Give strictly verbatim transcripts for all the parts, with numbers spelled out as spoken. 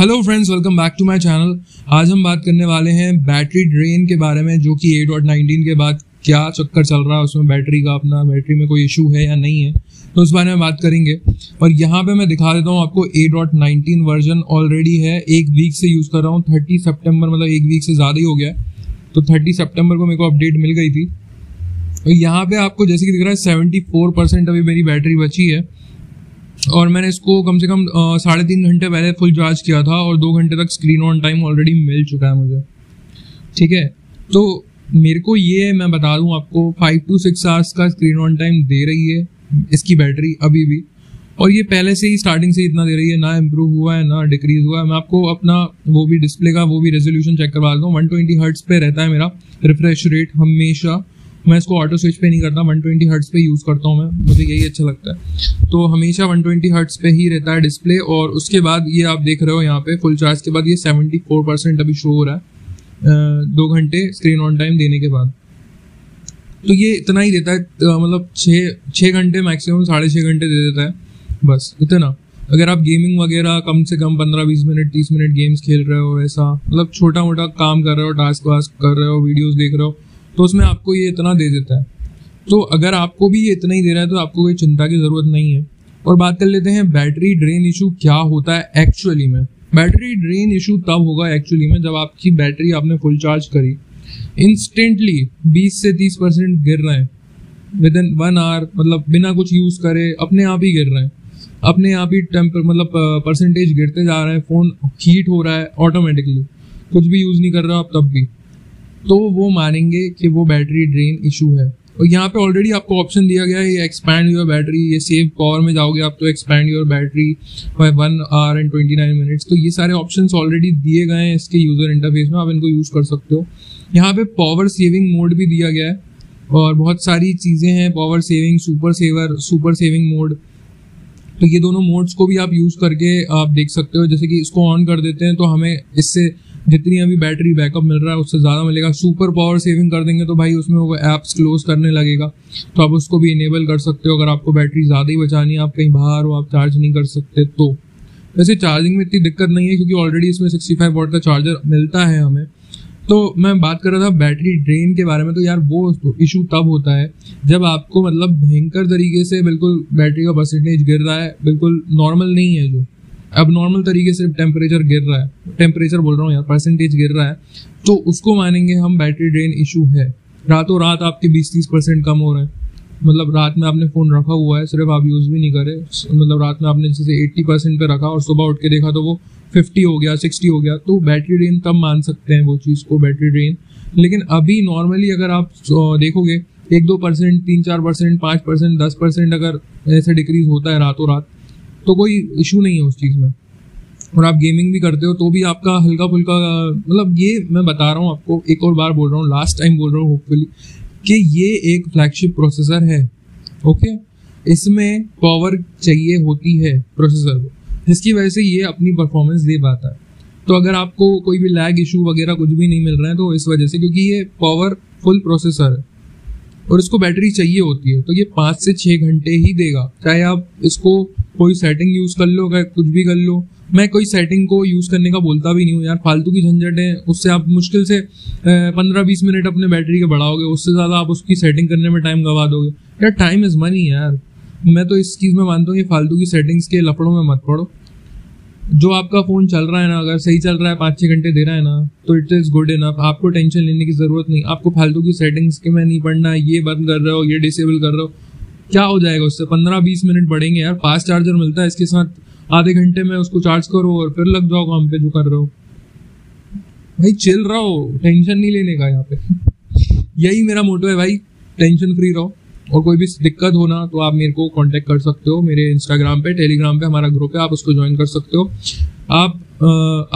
Hello friends, welcome back to my channel. आज हम बात करने वाले हैं बैटरी ड्रेन के बारे में, जो कि आठ पॉइंट उन्नीस के बाद क्या चक्कर चल रहा है, उसमें बैटरी का अपना बैटरी में कोई इशू है या नहीं है, तो उस बारे में बात करेंगे। और यहाँ पे मैं दिखा देता हूँ आपको आठ पॉइंट उन्नीस वर्जन ऑलरेडी है, एक वीक से यूज़ कर रहा हूँ। तीस सितंबर मतलब एक वीक से ज़्यादा ही हो गया, तो तीस सितंबर को मेरे को अपडेट मिल गई थी। और यहाँ पर आपको जैसे कि दिख रहा है सेवेंटी फोर परसेंट अभी मेरी बैटरी बची है, और मैंने इसको कम से कम साढ़े तीन घंटे पहले फुल चार्ज किया था और दो घंटे तक स्क्रीन ऑन टाइम ऑलरेडी मिल चुका है मुझे। ठीक है, तो मेरे को ये मैं बता दूं आपको फाइव टू सिक्स आवर्स का स्क्रीन ऑन टाइम दे रही है इसकी बैटरी अभी भी, और ये पहले से ही स्टार्टिंग से इतना दे रही है, ना इम्प्रूव हुआ है ना डिक्रीज हुआ है। मैं आपको अपना वो भी डिस्प्ले का वो भी रेजोल्यूशन चेक करवा देता हूँ। वन ट्वेंटी हर्ट्स पे रहता है मेरा रिफ्रेश रेट हमेशा, मैं इसको ऑटो स्विच पे नहीं करता, वन ट्वेंटी हर्ट्स पे यूज़ करता हूँ मैं, मुझे यही अच्छा लगता है। तो हमेशा वन ट्वेंटी हर्ट्स पे ही रहता है डिस्प्ले। और उसके बाद ये आप देख रहे हो यहाँ पे फुल चार्ज के बाद ये चौहत्तर परसेंट अभी शो हो रहा है दो घंटे स्क्रीन ऑन टाइम देने के बाद। तो ये इतना ही देता है, मतलब छः छः घंटे मैक्सिमम साढ़े छः घंटे दे देता है, बस इतना। अगर आप गेमिंग वगैरह कम से कम पंद्रह बीस मिनट तीस मिनट गेम्स खेल रहे हो, ऐसा मतलब छोटा मोटा काम कर रहे हो, टास्क वास्क कर रहे हो, वीडियोज़ देख रहे हो, तो उसमें आपको ये इतना दे देता है। तो अगर आपको भी ये इतना ही दे रहा है तो आपको कोई चिंता की ज़रूरत नहीं है। और बात कर लेते हैं बैटरी ड्रेन इशू क्या होता है एक्चुअली में। बैटरी ड्रेन इशू तब होगा एक्चुअली में जब आपकी बैटरी आपने फुल चार्ज करी, इंस्टेंटली बीस से तीस परसेंट गिर रहे हैं विद इन वन आवर, मतलब बिना कुछ यूज़ करे अपने आप ही गिर रहे हैं, अपने आप ही टेम्पर मतलब परसेंटेज गिरते जा रहे हैं। फ़ोन हीट हो रहा है ऑटोमेटिकली, कुछ भी यूज़ नहीं कर रहे हो आप तब भी, तो वो मानेंगे कि वो बैटरी ड्रेन इशू है। और यहाँ पे ऑलरेडी आपको ऑप्शन दिया गया है एक्सपैंड योर बैटरी, ये सेव पावर में जाओगे आप तो expand your battery by one hour and twenty nine minutes, तो ये सारे ऑप्शंस ऑलरेडी दिए गए हैं इसके यूज़र इंटरफेस में, आप इनको यूज़ कर सकते हो। यहाँ पे पावर सेविंग मोड भी दिया गया है और बहुत सारी चीज़ें हैं, power saving, super saver, super saving mode, तो ये दोनों मोड्स को भी आप यूज़ करके आप देख सकते हो। जैसे कि इसको ऑन कर देते हैं तो हमें इससे जितनी अभी बैटरी बैकअप मिल रहा है उससे ज़्यादा मिलेगा। सुपर पावर सेविंग कर देंगे तो भाई उसमें वो ऐप्स क्लोज करने लगेगा, तो आप उसको भी इनेबल कर सकते हो अगर आपको बैटरी ज़्यादा ही बचानी है, आप कहीं बाहर हो, आप चार्ज नहीं कर सकते तो। वैसे चार्जिंग में इतनी दिक्कत नहीं है क्योंकि ऑलरेडी इसमें पैंसठ वाट का चार्जर मिलता है हमें। तो मैं बात कर रहा था बैटरी ड्रेन के बारे में, तो यार वो इशू तब होता है जब आपको मतलब भयंकर तरीके से बिल्कुल बैटरी का परसेंटेज गिर रहा है, बिल्कुल नॉर्मल नहीं है, जो अब नॉर्मल तरीके से टेम्परेचर गिर रहा है, टेम्परेचर बोल रहा हूँ यार परसेंटेज गिर रहा है, तो उसको मानेंगे हम बैटरी ड्रेन इशू है। रातों रात आपके बीस तीस परसेंट कम हो रहे हैं, मतलब रात में आपने फ़ोन रखा हुआ है, सिर्फ आप यूज़ भी नहीं करे, मतलब रात में आपने जैसे अस्सी परसेंट पे रखा और सुबह उठ के देखा तो वो पचास हो गया, साठ हो गया, तो बैटरी ड्रेन तब मान सकते हैं वो चीज़ को, बैटरी ड्रेन। लेकिन अभी नॉर्मली अगर आप देखोगे एक दो परसेंट तीन चार परसेंट पाँच परसेंट दस परसेंट अगर ऐसे डिक्रीज होता है रातों रात, तो कोई इशू नहीं है उस चीज़ में। और आप गेमिंग भी करते हो तो भी आपका हल्का फुल्का, मतलब ये मैं बता रहा हूँ आपको, एक और बार बोल रहा हूँ, लास्ट टाइम बोल रहा हूँ होपफुली, कि ये एक फ्लैगशिप प्रोसेसर है। ओके, इसमें पावर चाहिए होती है प्रोसेसर को, जिसकी वजह से ये अपनी परफॉर्मेंस दे पाता है। तो अगर आपको कोई भी लैग इशू वगैरह कुछ भी नहीं मिल रहा है तो इस वजह से, क्योंकि ये पावरफुल प्रोसेसर है और इसको बैटरी चाहिए होती है, तो ये पाँच से छः घंटे ही देगा, चाहे आप इसको कोई सेटिंग यूज़ कर लो, अगर कुछ भी कर लो। मैं कोई सेटिंग को यूज़ करने का बोलता भी नहीं हूँ यार, फालतू की झंझटें, उससे आप मुश्किल से पंद्रह बीस मिनट अपने बैटरी के बढ़ाओगे, उससे ज़्यादा आप उसकी सेटिंग करने में टाइम गवा दोगे। यार टाइम इज़ मनी यार, मैं तो इस चीज़ में मानता हूँ ये फालतू की सेटिंग्स के लफड़ों में मत पड़ो। जो आपका फ़ोन चल रहा है ना, अगर सही चल रहा है, पाँच छः घंटे दे रहा है ना, तो इट इज़ गुड इनफ, आपको टेंशन लेने की ज़रूरत नहीं, आपको फालतू की सेटिंग्स के में नहीं पड़ना, ये बंद कर रहे हो, ये डिसेबल कर रहे हो, क्या हो जाएगा उससे, पंद्रह बीस मिनट बढ़ेंगे यार। फास्ट चार्जर मिलता है इसके साथ, आधे घंटे में उसको चार्ज करो और फिर लग जाओ काम पे जो कर रहे हो। भाई चिल रहो, टेंशन नहीं लेने का यहाँ पे, यही मेरा मोटो है भाई, टेंशन फ्री रहो। और कोई भी दिक्कत हो ना तो आप मेरे को कांटेक्ट कर सकते हो, मेरे इंस्टाग्राम पे, टेलीग्राम पे हमारा ग्रुप है, आप उसको ज्वाइन कर सकते हो। आप आ,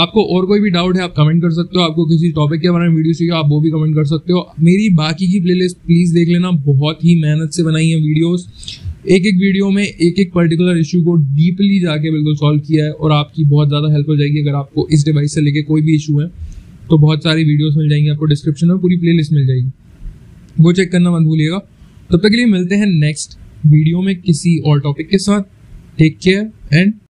आपको और कोई भी डाउट है आप कमेंट कर सकते हो, आपको किसी टॉपिक के बारे में वीडियो चाहिए आप वो भी कमेंट कर सकते हो। मेरी बाकी की प्लेलिस्ट प्लीज़ देख लेना, बहुत ही मेहनत से बनाई है वीडियोस, एक एक वीडियो में एक एक पर्टिकुलर इशू को डीपली जाके बिल्कुल सॉल्व किया है, और आपकी बहुत ज़्यादा हेल्प हो जाएगी अगर आपको इस डिवाइस से लेके कोई भी इशू है तो बहुत सारी वीडियोस मिल जाएंगी आपको, डिस्क्रिप्शन में पूरी प्लेलिस्ट मिल जाएगी, वो चेक करना मत भूलिएगा। तब तक के लिए मिलते हैं नेक्स्ट वीडियो में किसी और टॉपिक के साथ। Take care and